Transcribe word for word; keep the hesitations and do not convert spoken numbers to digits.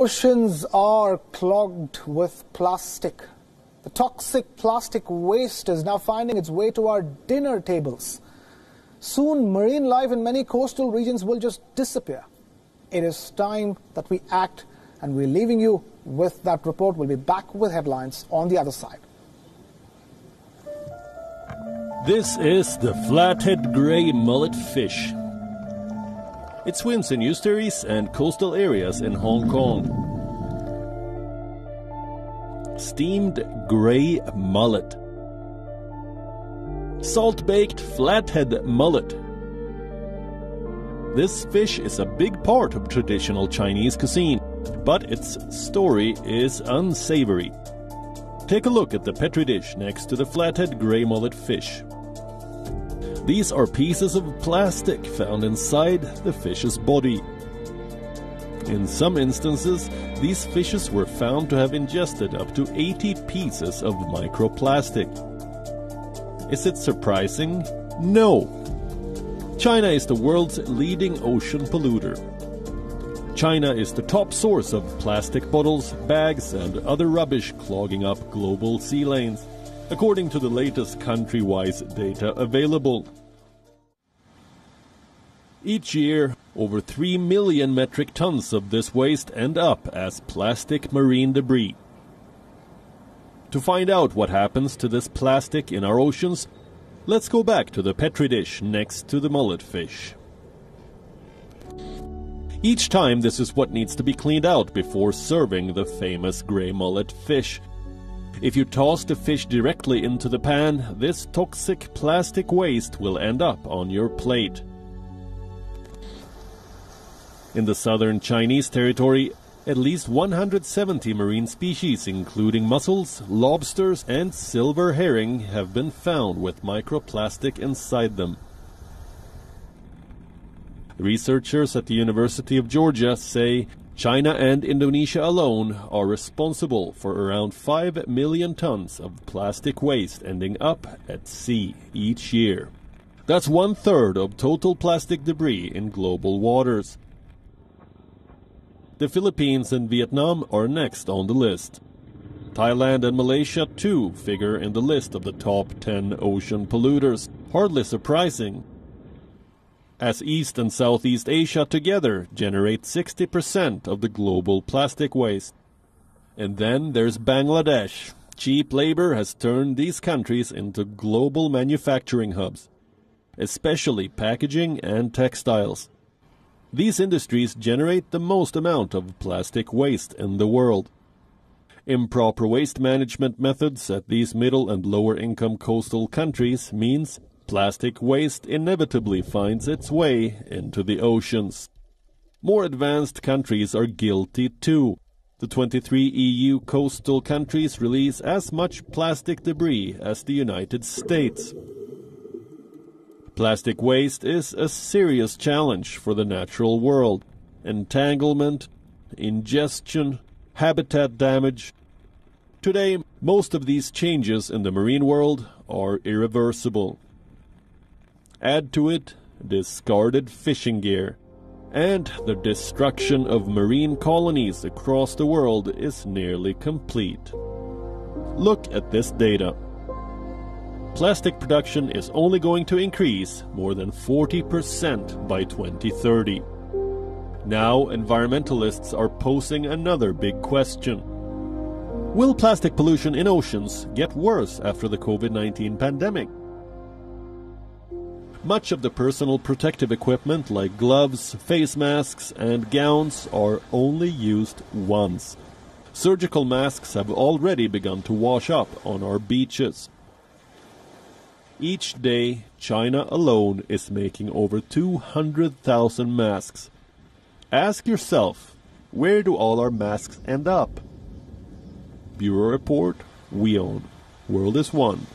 Oceans are clogged with plastic. The toxic plastic waste is now finding its way to our dinner tables. Soon, marine life in many coastal regions will just disappear. It is time that we act, and we're leaving you with that report. We'll be back with headlines on the other side. This is the flathead gray mullet fish. It swims in estuaries and coastal areas in Hong Kong. Steamed gray mullet. Salt-baked flathead mullet. This fish is a big part of traditional Chinese cuisine, but its story is unsavory. Take a look at the Petri dish next to the flathead gray mullet fish. These are pieces of plastic found inside the fish's body. In some instances, these fishes were found to have ingested up to eighty pieces of microplastic. Is it surprising? No! China is the world's leading ocean polluter. China is the top source of plastic bottles, bags, and other rubbish clogging up global sea lanes, according to the latest country-wise data available. Each year, over three million metric tons of this waste end up as plastic marine debris. To find out what happens to this plastic in our oceans, let's go back to the Petri dish next to the mullet fish. Each time, this is what needs to be cleaned out before serving the famous gray mullet fish. If you toss the fish directly into the pan, this toxic plastic waste will end up on your plate. In the southern Chinese territory, at least one hundred seventy marine species, including mussels, lobsters, and silver herring, have been found with microplastic inside them. Researchers at the University of Georgia say China and Indonesia alone are responsible for around five million tons of plastic waste ending up at sea each year. That's one-third of total plastic debris in global waters. The Philippines and Vietnam are next on the list. Thailand and Malaysia, too, figure in the list of the top ten ocean polluters. Hardly surprising, as East and Southeast Asia together generate sixty percent of the global plastic waste. And then there's Bangladesh. Cheap labor has turned these countries into global manufacturing hubs, especially packaging and textiles. These industries generate the most amount of plastic waste in the world. Improper waste management methods at these middle and lower income coastal countries means plastic waste inevitably finds its way into the oceans. More advanced countries are guilty too. The twenty-three E U coastal countries release as much plastic debris as the United States. Plastic waste is a serious challenge for the natural world. Entanglement, ingestion, habitat damage. Today, most of these changes in the marine world are irreversible. Add to it discarded fishing gear, and the destruction of marine colonies across the world is nearly complete. Look at this data. Plastic production is only going to increase more than forty percent by twenty thirty. Now, environmentalists are posing another big question. Will plastic pollution in oceans get worse after the COVID nineteen pandemic? Much of the personal protective equipment like gloves, face masks, and gowns are only used once. Surgical masks have already begun to wash up on our beaches. Each day, China alone is making over two hundred thousand masks. Ask yourself, where do all our masks end up? Bureau Report, We Own. World is One.